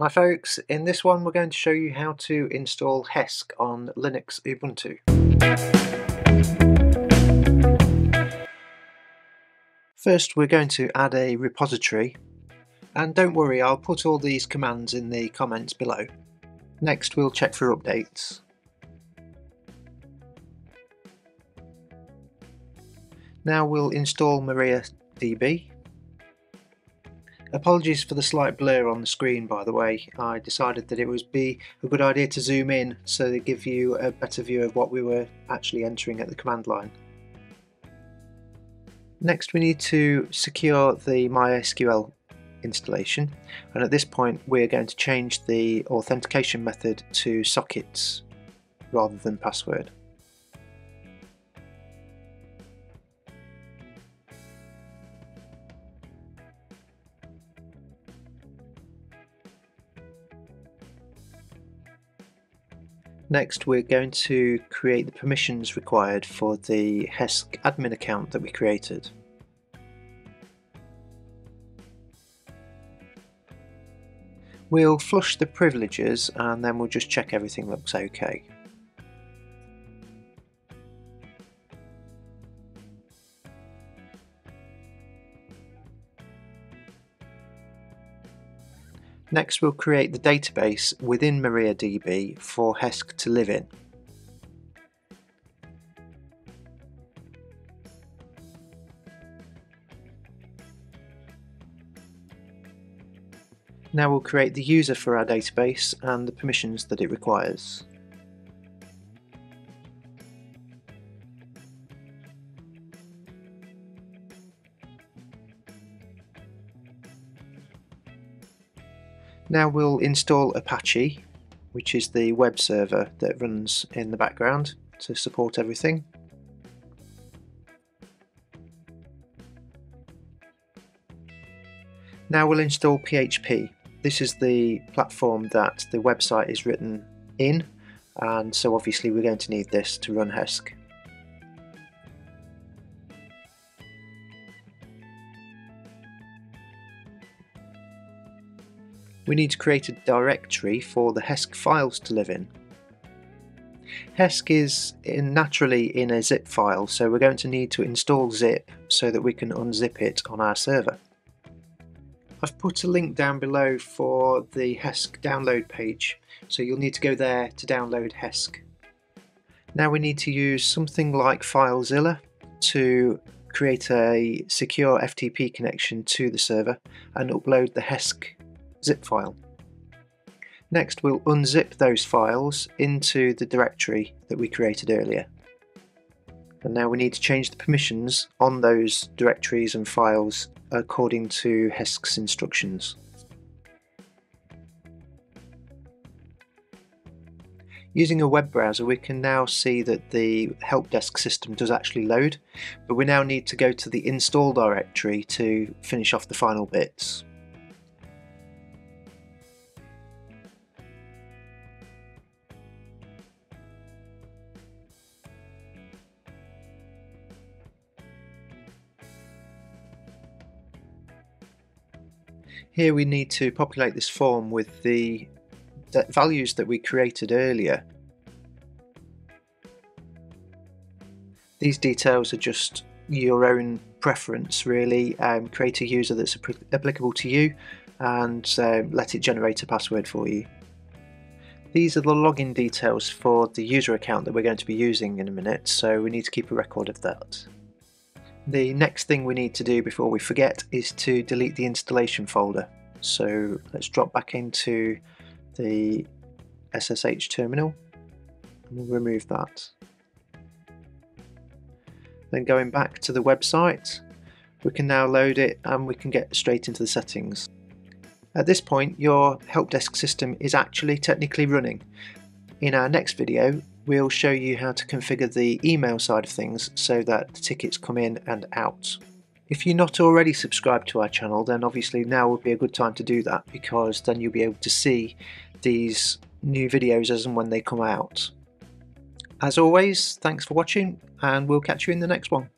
Hi folks, in this one we're going to show you how to install Hesk on Linux Ubuntu. First we're going to add a repository, and don't worry, I'll put all these commands in the comments below. Next we'll check for updates. Now we'll install MariaDB. Apologies for the slight blur on the screen, by the way. I decided that it would be a good idea to zoom in so they give you a better view of what we were actually entering at the command line. Next we need to secure the MySQL installation, and at this point we're going to change the authentication method to sockets rather than password. Next we're going to create the permissions required for the Hesk admin account that we created. We'll flush the privileges and then we'll just check everything looks okay. Next we'll create the database within MariaDB for Hesk to live in. Now we'll create the user for our database and the permissions that it requires. Now we'll install Apache, which is the web server that runs in the background to support everything. Now we'll install PHP. This is the platform that the website is written in, and so obviously we're going to need this to run Hesk. We need to create a directory for the Hesk files to live in. Hesk is naturally in a zip file, so we're going to need to install zip so that we can unzip it on our server. I've put a link down below for the Hesk download page, so you'll need to go there to download Hesk. Now we need to use something like FileZilla to create a secure FTP connection to the server and upload the Hesk zip file. Next we'll unzip those files into the directory that we created earlier. And now we need to change the permissions on those directories and files according to Hesk's instructions. Using a web browser we can now see that the help desk system does actually load, but we now need to go to the install directory to finish off the final bits. Here we need to populate this form with the values that we created earlier. These details are just your own preference really. Create a user that's applicable to you and let it generate a password for you. These are the login details for the user account that we're going to be using in a minute, so we need to keep a record of that. The next thing we need to do before we forget is to delete the installation folder. So let's drop back into the SSH terminal and we'll remove that. Then going back to the website, we can now load it and we can get straight into the settings. At this point your help desk system is actually technically running. In our next video we'll show you how to configure the email side of things so that the tickets come in and out. If you're not already subscribed to our channel, then obviously now would be a good time to do that, because then you'll be able to see these new videos as and when they come out. As always, thanks for watching and we'll catch you in the next one.